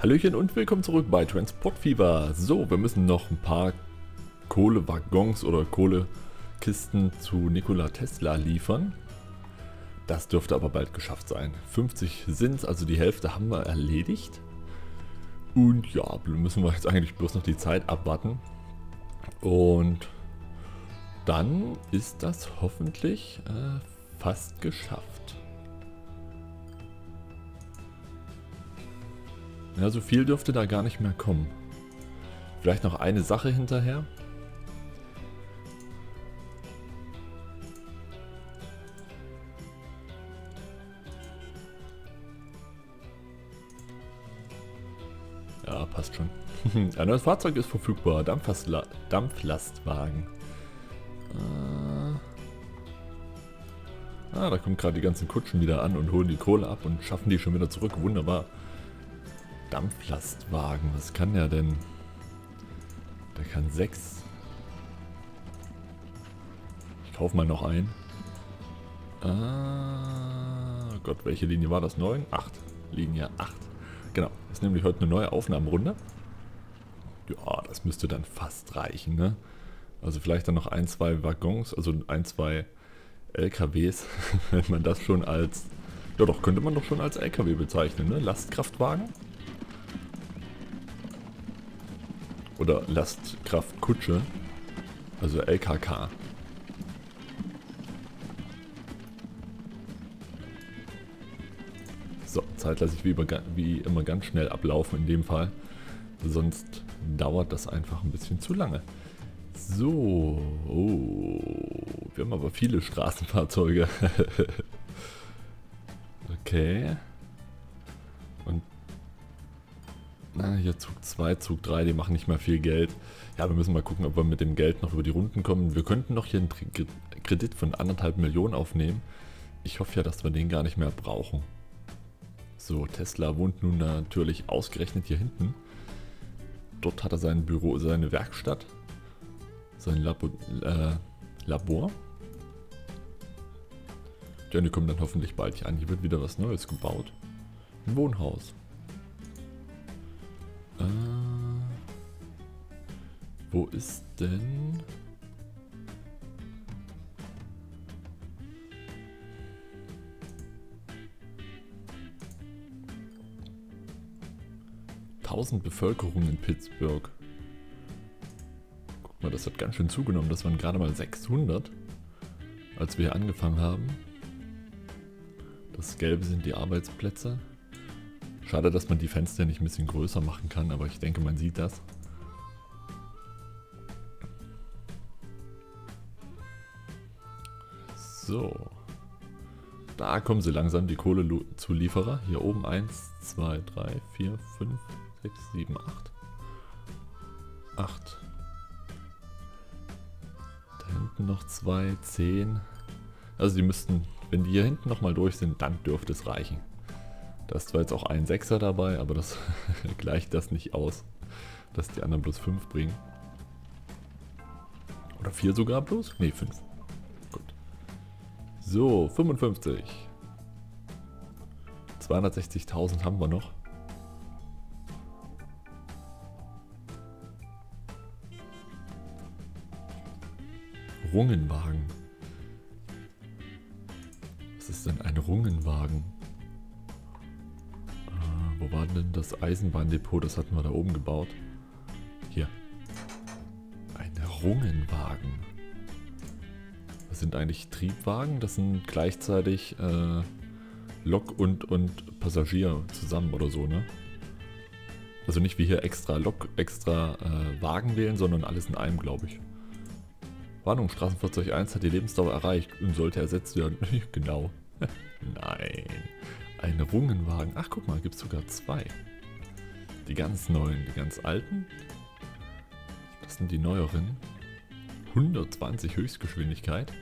Hallöchen und willkommen zurück bei Transport Fever. So, wir müssen noch ein paar Kohlewaggons oder Kohlekisten zu Nikola Tesla liefern. Das dürfte aber bald geschafft sein. 50 sind es, also die Hälfte haben wir erledigt. Und ja, müssen wir jetzt eigentlich bloß noch die Zeit abwarten. Und dann ist das hoffentlich fast geschafft. Ja, so viel dürfte da gar nicht mehr kommen. Vielleicht noch eine Sache hinterher. Ja, passt schon. Ein neues Fahrzeug ist verfügbar. Dampflastwagen. Ah, da kommen gerade die ganzen Kutschen wieder an und holen die Kohle ab und schaffen die schon wieder zurück. Wunderbar. Dampflastwagen, was kann der denn? Der kann 6. Ich kaufe mal noch einen. Oh Gott, welche Linie war das? 9? 8. Linie 8. Genau, ist nämlich heute eine neue Aufnahmenrunde. Ja, das müsste dann fast reichen, ne? Also vielleicht dann noch ein, zwei Waggons, also ein, zwei LKWs, wenn man das schon als... Ja doch, könnte man doch schon als LKW bezeichnen, ne? Lastkraftwagen. Oder Lastkraftkutsche, also LKK. So, Zeit lasse ich wie immer ganz schnell ablaufen in dem Fall, sonst dauert das einfach ein bisschen zu lange. So, oh, wir haben aber viele Straßenfahrzeuge. Okay. Und na, hier Zug 2, Zug 3, die machen nicht mehr viel Geld. Ja, wir müssen mal gucken, ob wir mit dem Geld noch über die Runden kommen. Wir könnten noch hier einen Kredit von 1,5 Millionen aufnehmen. Ich hoffe ja, dass wir den gar nicht mehr brauchen. So, Tesla wohnt nun natürlich ausgerechnet hier hinten. Dort hat er sein Büro, seine Werkstatt, sein Labor. Ja, die kommen dann hoffentlich bald hier an. Hier wird wieder was Neues gebaut. Ein Wohnhaus. Wo ist denn... Bevölkerung in Pittsburgh. Guck mal, das hat ganz schön zugenommen. Das waren gerade mal 600, als wir hier angefangen haben. Das Gelbe sind die Arbeitsplätze. Schade, dass man die Fenster nicht ein bisschen größer machen kann, aber ich denke, man sieht das. So. Da kommen sie langsam, die Kohlezulieferer. Hier oben 1, 2, 3, 4, 5, 6, 7, 8. 8. Da hinten noch 2, 10. Also die müssten... Wenn die hier hinten nochmal durch sind, dann dürfte es reichen. Da ist zwar jetzt auch ein Sechser dabei, aber das gleicht das nicht aus, dass die anderen bloß 5 bringen. Oder 4 sogar bloß? Ne, 5. Gut. So, 55. 260.000 haben wir noch. Rungenwagen. Ist denn ein Rungenwagen? Wo war denn das Eisenbahndepot? Das hatten wir da oben gebaut. Hier. Ein Rungenwagen. Was sind eigentlich Triebwagen? Das sind gleichzeitig Lok und Passagier zusammen oder so, ne? Also nicht wie hier extra Lok, extra Wagen wählen, sondern alles in einem, glaube ich. Warnung, Straßenfahrzeug 1 hat die Lebensdauer erreicht und sollte ersetzt werden. Genau. Nein. Ein Rungenwagen. Ach, guck mal, gibt es sogar 2. Die ganz neuen, die ganz alten. Das sind die neueren. 120 Höchstgeschwindigkeit.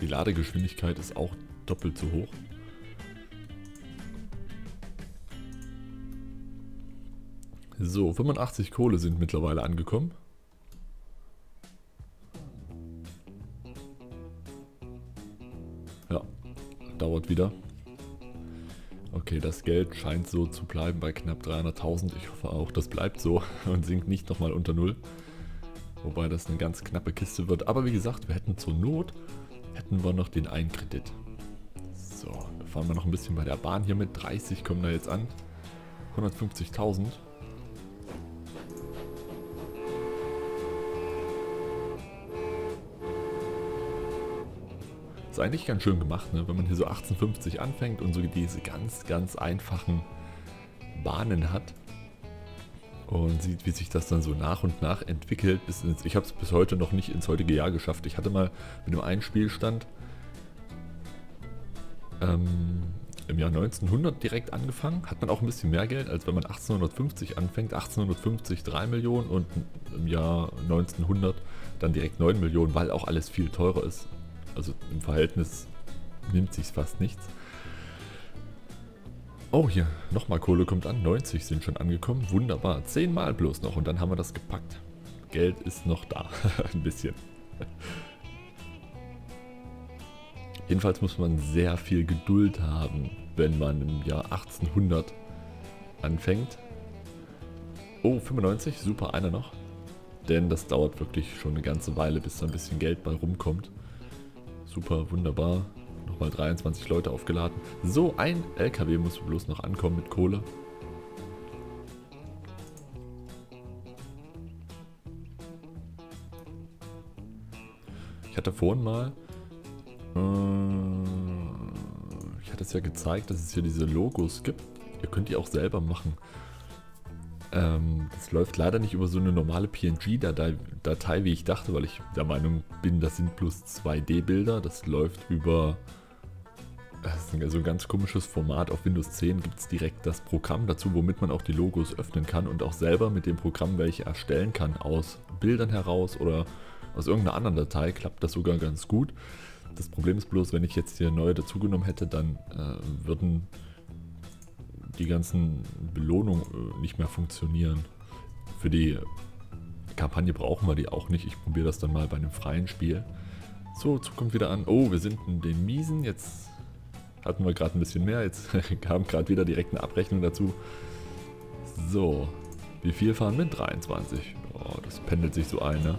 Die Ladegeschwindigkeit ist auch doppelt so hoch. So, 85 Kohle sind mittlerweile angekommen. Dauert wieder. Okay, das Geld scheint so zu bleiben bei knapp 300.000. Ich hoffe auch, das bleibt so und sinkt nicht nochmal unter Null. Wobei das eine ganz knappe Kiste wird. Aber wie gesagt, wir hätten zur Not, hätten wir noch den einen Kredit. So, da fahren wir noch ein bisschen bei der Bahn hier mit. 30 kommen da jetzt an. 150.000. Ist eigentlich ganz schön gemacht, ne? Wenn man hier so 1850 anfängt und so diese ganz einfachen Bahnen hat und sieht, wie sich das dann so nach und nach entwickelt. Ich habe es bis heute noch nicht ins heutige Jahr geschafft. Ich hatte mal mit einem einen Spielstand im Jahr 1900 direkt angefangen. Hat man auch ein bisschen mehr Geld, als wenn man 1850 anfängt. 1850 3 Millionen und im Jahr 1900 dann direkt 9 Millionen, weil auch alles viel teurer ist. Also im Verhältnis nimmt sich fast nichts. Oh, hier nochmal Kohle kommt an. 90 sind schon angekommen. Wunderbar. 10-mal bloß noch und dann haben wir das gepackt. Geld ist noch da. Ein bisschen. Jedenfalls muss man sehr viel Geduld haben, wenn man im Jahr 1800 anfängt. Oh, 95. Super, einer noch. Denn das dauert wirklich schon eine ganze Weile, bis da ein bisschen Geld bei rumkommt. Super, wunderbar. Nochmal 23 Leute aufgeladen. So, ein LKW muss bloß noch ankommen mit Kohle. Ich hatte vorhin mal... ich hatte es ja gezeigt, dass es hier diese Logos gibt. Ihr könnt die auch selber machen. Das läuft leider nicht über so eine normale PNG-Datei, wie ich dachte, weil ich der Meinung bin, das sind bloß 2D-Bilder. Das läuft über, das ist so ein ganz komisches Format. Auf Windows 10 gibt es direkt das Programm dazu, womit man auch die Logos öffnen kann und auch selber mit dem Programm welche erstellen kann. Aus Bildern heraus oder aus irgendeiner anderen Datei klappt das sogar ganz gut. Das Problem ist bloß, wenn ich jetzt hier neue dazugenommen hätte, dann würden die ganzen Belohnungen nicht mehr funktionieren. Für die Kampagne brauchen wir die auch nicht. Ich probiere das dann mal bei einem freien Spiel. So, Zug kommt wieder an. Oh, wir sind in den Miesen. Jetzt hatten wir gerade ein bisschen mehr. Jetzt kam gerade wieder direkt eine Abrechnung dazu. So, wie viel fahren wir? 23. Oh, das pendelt sich so ein, ne?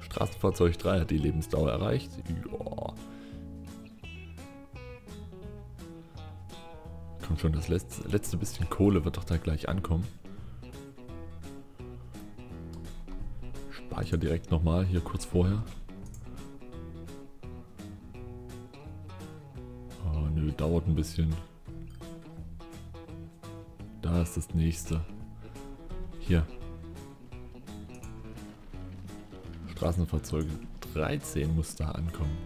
Straßenfahrzeug 3 hat die Lebensdauer erreicht. Joa. Kommt schon, das letzte bisschen Kohle wird doch da gleich ankommen. Speicher direkt nochmal hier kurz vorher. Oh nö, dauert ein bisschen. Da ist das nächste. Hier. Straßenfahrzeuge 13 muss da ankommen.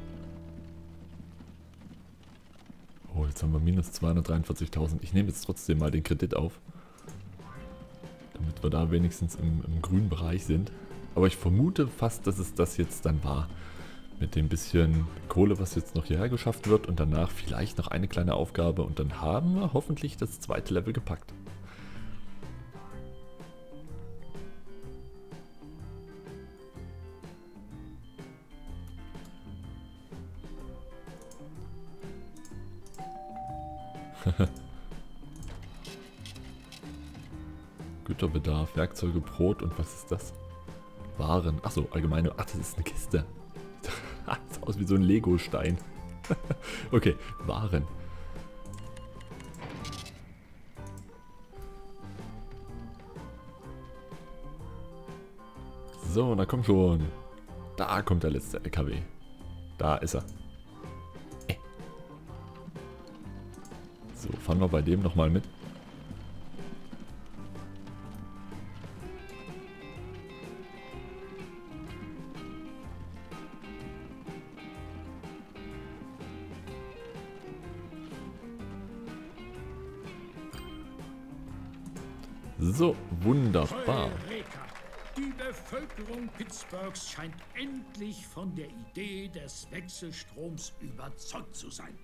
Oh, jetzt haben wir minus 243.000. Ich nehme jetzt trotzdem mal den Kredit auf, damit wir da wenigstens im grünen Bereich sind. Aber ich vermute fast, dass es das jetzt dann war. Mit dem bisschen Kohle, was jetzt noch hierher geschafft wird und danach vielleicht noch eine kleine Aufgabe. Und dann haben wir hoffentlich das zweite Level gepackt. Güterbedarf, Werkzeuge, Brot und was ist das? Waren. Achso, allgemeine. Ach, das ist eine Kiste. Das sieht aus wie so ein Lego-Stein. Okay, Waren. So, na komm schon. Da kommt der letzte LKW. Da ist er. So, fahren wir bei dem nochmal mit. So, wunderbar. Die Bevölkerung Pittsburghs scheint endlich von der Idee des Wechselstroms überzeugt zu sein.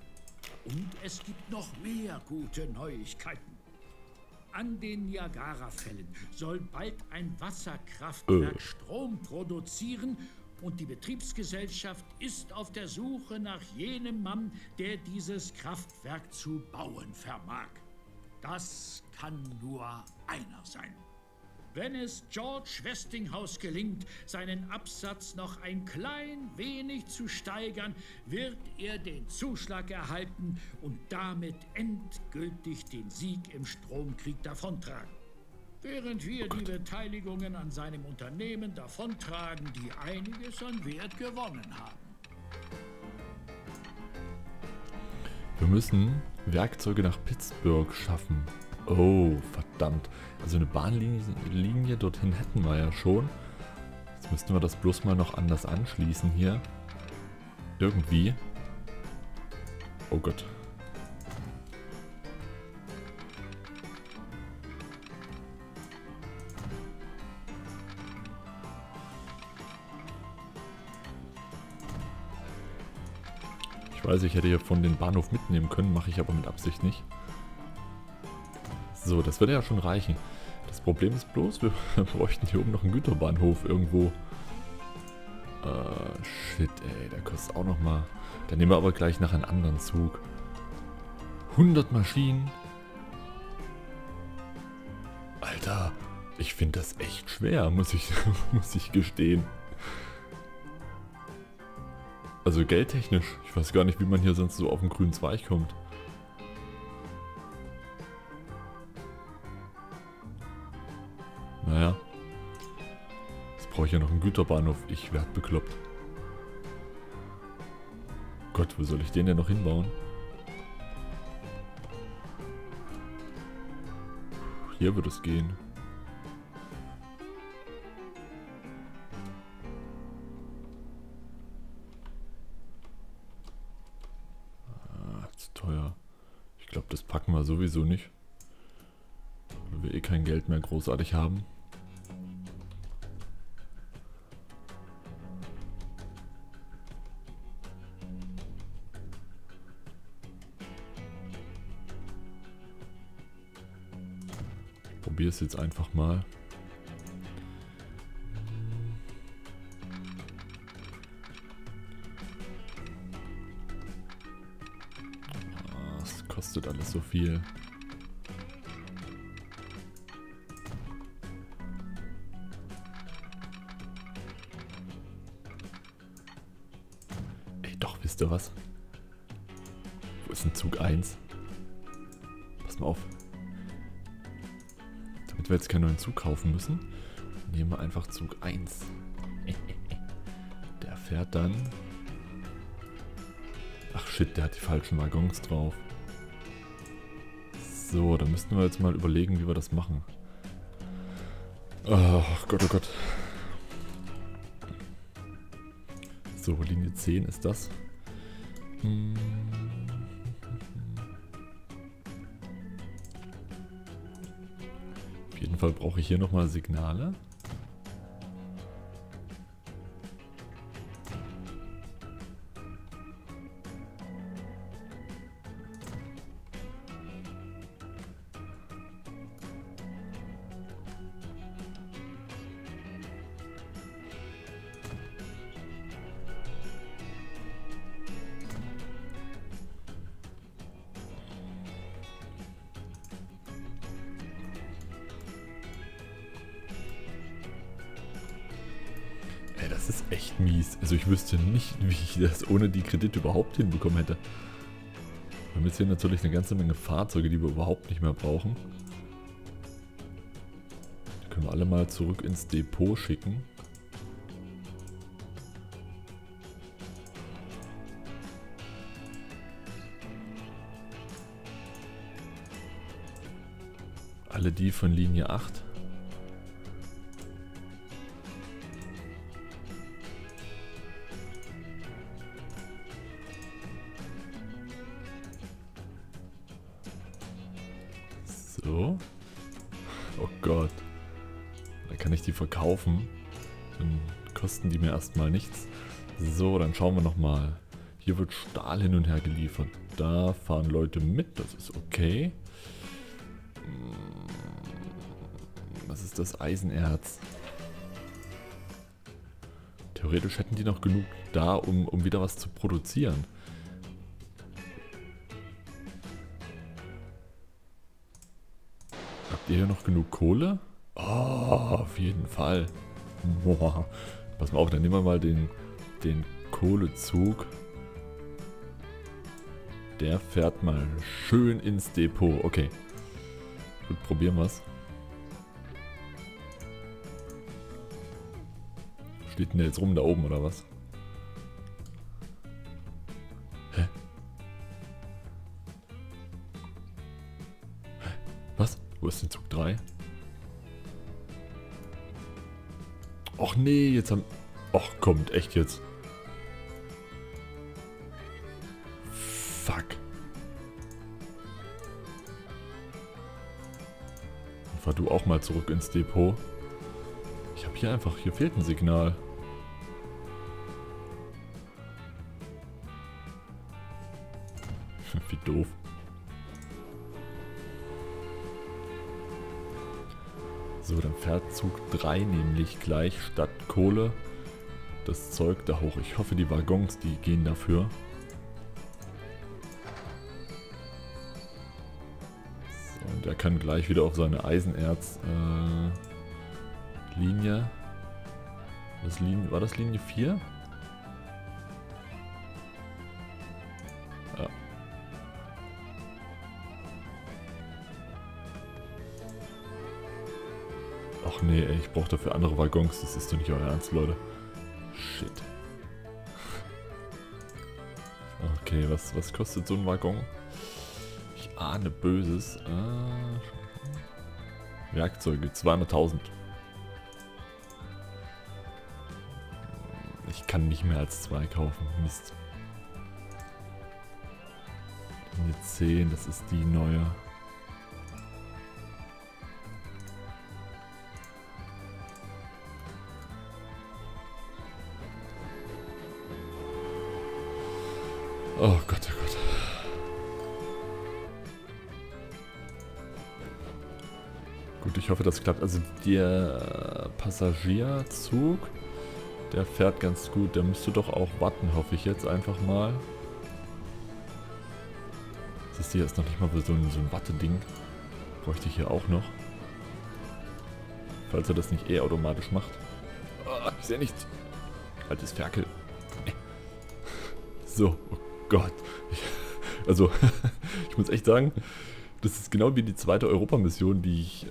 Und es gibt noch mehr gute Neuigkeiten. An den Niagara-Fällen soll bald ein Wasserkraftwerk Strom produzieren und die Betriebsgesellschaft ist auf der Suche nach jenem Mann, der dieses Kraftwerk zu bauen vermag. Das kann nur einer sein. Wenn es George Westinghouse gelingt, seinen Absatz noch ein klein wenig zu steigern, wird er den Zuschlag erhalten und damit endgültig den Sieg im Stromkrieg davontragen. Während wir die Beteiligungen an seinem Unternehmen davontragen, die einiges an Wert gewonnen haben. Wir müssen Werkzeuge nach Pittsburgh schaffen. Oh, verdammt. Also eine Bahnlinie dorthin hätten wir ja schon. Jetzt müssten wir das bloß mal noch anders anschließen hier. Irgendwie. Oh Gott. Ich weiß, ich hätte ja von den Bahnhof mitnehmen können, mache ich aber mit Absicht nicht. So, das würde ja schon reichen. Das Problem ist bloß, wir bräuchten hier oben noch einen Güterbahnhof irgendwo. Shit, ey, der kostet auch nochmal. Dann nehmen wir aber gleich nach einem anderen Zug. 100 Maschinen. Alter, ich finde das echt schwer, muss ich gestehen. Also geldtechnisch. Ich weiß gar nicht, wie man hier sonst so auf den grünen Zweig kommt. Naja. Jetzt brauche ich ja noch einen Güterbahnhof. Ich werde bekloppt. Gott, wo soll ich den denn noch hinbauen? Hier wird es gehen. Ah, zu teuer. Ich glaube, das packen wir sowieso nicht. Weil wir eh kein Geld mehr großartig haben. Probier es jetzt einfach mal. Es kostet alles so viel. Ey, doch, wisst ihr was? Wo ist denn Zug 1? Pass mal auf. Damit wir jetzt keinen neuen Zug kaufen müssen, nehmen wir einfach Zug 1. Der fährt dann... Ach shit, der hat die falschen Waggons drauf. So, da müssten wir jetzt mal überlegen, wie wir das machen. Ach Gott, oh Gott. So, Linie 10 ist das. Auf jeden Fall brauche ich hier nochmal Signale. Das ist echt mies. Also ich wüsste nicht, wie ich das ohne die Kredite überhaupt hinbekommen hätte. Wir haben jetzt hier natürlich eine ganze Menge Fahrzeuge, die wir überhaupt nicht mehr brauchen. Die können wir alle mal zurück ins Depot schicken. Alle die von Linie 8. So. Oh Gott. Da kann ich die verkaufen. Dann kosten die mir erstmal nichts. So, dann schauen wir nochmal. Hier wird Stahl hin und her geliefert. Da fahren Leute mit. Das ist okay. Was ist das? Eisenerz. Theoretisch hätten die noch genug da, um wieder was zu produzieren. Habt ihr hier noch genug Kohle? Oh, auf jeden Fall. Boah. Pass mal auf, dann nehmen wir mal den Kohlezug. Der fährt mal schön ins Depot. Okay. Gut, probieren wir's. Steht denn der jetzt rum da oben oder was? Hä? Was? Wo ist denn Zug 3? Och nee, jetzt haben... Och, kommt, echt jetzt. Fuck. Dann fahr du auch mal zurück ins Depot. Ich hab hier einfach... Hier fehlt ein Signal. Wie doof. So, dann fährt Zug 3 nämlich gleich statt Kohle das Zeug da hoch. Ich hoffe, die Waggons, die gehen dafür. So, und er kann gleich wieder auf seine Eisenerz-Linie. War das Linie 4? Ach nee, ey, ich brauche dafür andere Waggons, das ist doch nicht euer Ernst, Leute. Shit. Okay, was kostet so ein Waggon? Ich ahne Böses. Werkzeuge, 200.000. Ich kann nicht mehr als 2 kaufen, Mist. Linie 10, das ist die neue. Oh Gott, oh Gott. Gut, ich hoffe, das klappt. Also der Passagierzug, der fährt ganz gut. Der müsste doch auch warten, hoffe ich jetzt einfach mal. Das hier ist noch nicht mal so ein Watteding. Bräuchte ich hier auch noch. Falls er das nicht eh automatisch macht. Oh, ich sehe nichts. Altes Ferkel. So, oh Gott. Also, ich muss echt sagen, das ist genau wie die zweite Europamission, die ich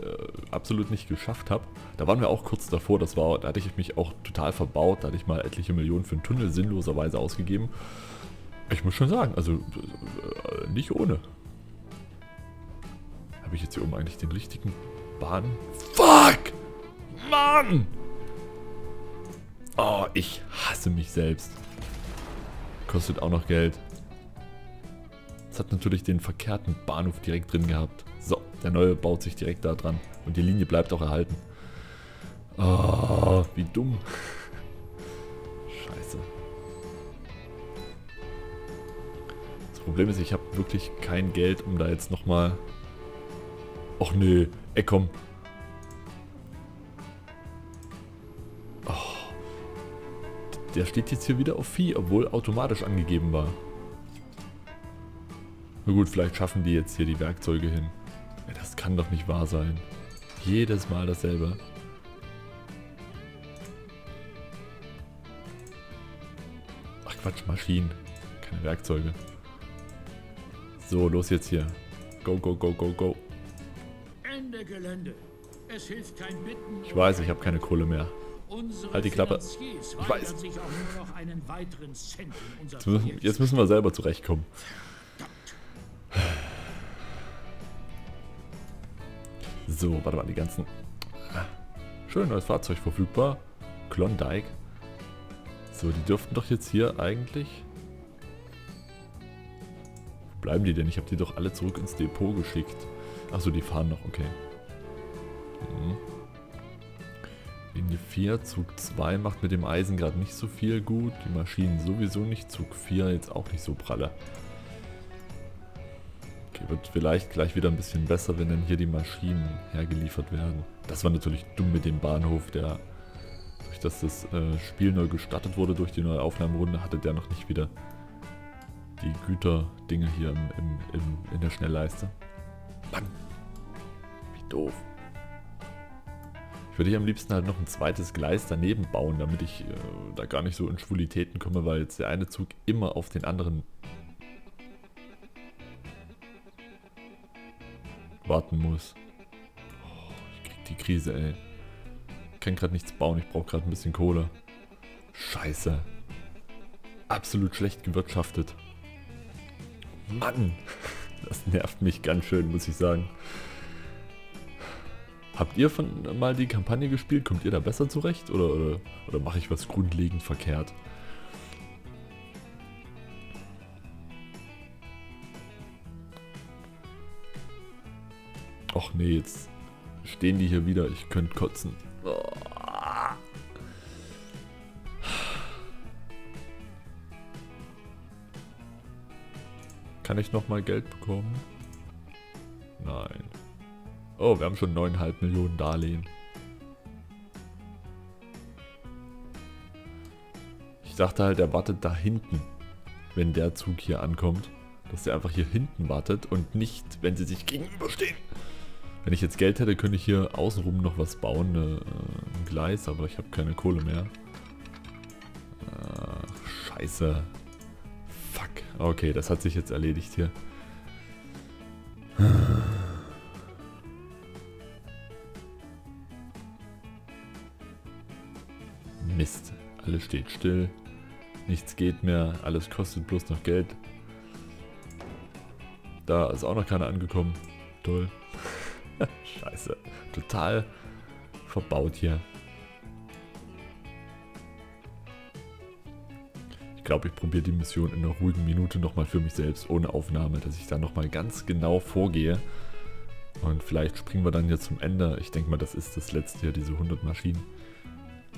absolut nicht geschafft habe. Da waren wir auch kurz davor, da hatte ich mich auch total verbaut, da hatte ich mal etliche Millionen für einen Tunnel sinnloserweise ausgegeben. Ich muss schon sagen, also nicht ohne. Habe ich jetzt hier oben eigentlich den richtigen Bahn... Fuck! Mann! Oh, ich hasse mich selbst. Kostet auch noch Geld. Es hat natürlich den verkehrten Bahnhof direkt drin gehabt. So, der neue baut sich direkt da dran. Und die Linie bleibt auch erhalten. Oh, wie dumm. Scheiße. Das Problem ist, ich habe wirklich kein Geld, um da jetzt nochmal... Och nö, ey komm. Der steht jetzt hier wieder auf Vieh, obwohl automatisch angegeben war. Na gut, vielleicht schaffen die jetzt hier die Werkzeuge hin. Ja, das kann doch nicht wahr sein. Jedes Mal dasselbe. Ach Quatsch, Maschinen. Keine Werkzeuge. So, los jetzt hier. Go, go, go, go, go. Ende Gelände. Es hilft kein Bitten. Ich weiß, ich habe keine Kohle mehr. Halt die Klappe. Ich weiß. Jetzt müssen wir selber zurechtkommen. So, warte mal, die ganzen... Schön, neues Fahrzeug verfügbar. Klondike. So, die dürften doch jetzt hier eigentlich... Wo bleiben die denn? Ich habe die doch alle zurück ins Depot geschickt. Achso, die fahren noch, okay. Mhm. Linie 4, Zug 2 macht mit dem Eisen gerade nicht so viel gut. Die Maschinen sowieso nicht. Zug 4 jetzt auch nicht so pralle. Okay, wird vielleicht gleich wieder ein bisschen besser, wenn dann hier die Maschinen hergeliefert werden. Das war natürlich dumm mit dem Bahnhof, der Durch dass das Spiel neu gestartet wurde durch die neue Aufnahmerunde, hatte der noch nicht wieder die Güter-Dinge hier in der Schnellleiste. Mann! Wie doof. Ich würde hier am liebsten halt noch ein zweites Gleis daneben bauen, damit ich da gar nicht so in Schwulitäten komme, weil jetzt der eine Zug immer auf den anderen warten muss. Oh, ich krieg die Krise, ey. Ich kann gerade nichts bauen, ich brauche gerade ein bisschen Kohle. Scheiße. Absolut schlecht gewirtschaftet. Mann, das nervt mich ganz schön, muss ich sagen. Habt ihr mal die Kampagne gespielt? Kommt ihr da besser zurecht? Oder mache ich was grundlegend verkehrt? Och nee, jetzt stehen die hier wieder. Ich könnte kotzen. Kann ich nochmal Geld bekommen? Nein. Oh, wir haben schon 9,5 Millionen Darlehen. Ich dachte halt, er wartet da hinten, wenn der Zug hier ankommt. Dass der einfach hier hinten wartet und nicht, wenn sie sich gegenüberstehen. Wenn ich jetzt Geld hätte, könnte ich hier außenrum noch was bauen. Ein Gleis, aber ich habe keine Kohle mehr. Scheiße. Fuck. Okay, das hat sich jetzt erledigt hier. Mist, alles steht still, nichts geht mehr, alles kostet bloß noch Geld. Da ist auch noch keiner angekommen. Toll. Scheiße, total verbaut hier. Ich glaube, ich probiere die Mission in einer ruhigen Minute nochmal für mich selbst, ohne Aufnahme, dass ich da nochmal ganz genau vorgehe. Und vielleicht springen wir dann ja zum Ende. Ich denke mal, das ist das letzte hier, diese 100 Maschinen.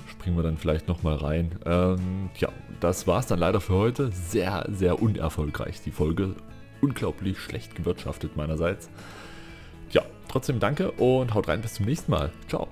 Springen wir dann vielleicht nochmal rein. Ja, das war's dann leider für heute. Sehr, sehr unerfolgreich die Folge. Unglaublich schlecht gewirtschaftet meinerseits. Ja, trotzdem danke und haut rein, bis zum nächsten Mal. Ciao.